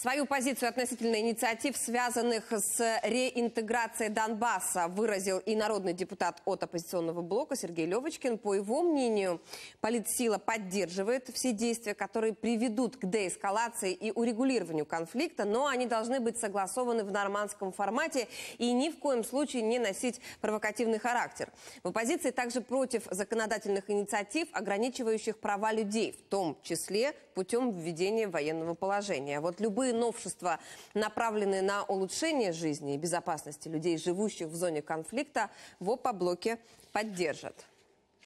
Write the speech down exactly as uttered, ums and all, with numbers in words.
Свою позицию относительно инициатив, связанных с реинтеграцией Донбасса, выразил и народный депутат от оппозиционного блока Сергей Левочкин. По его мнению, политсила поддерживает все действия, которые приведут к деэскалации и урегулированию конфликта, но они должны быть согласованы в нормандском формате и ни в коем случае не носить провокативный характер. В оппозиции также против законодательных инициатив, ограничивающих права людей, в том числе путем введения военного положения. Вот любые новшества, направленные на улучшение жизни и безопасности людей, живущих в зоне конфликта, в оппоблоке поддержат.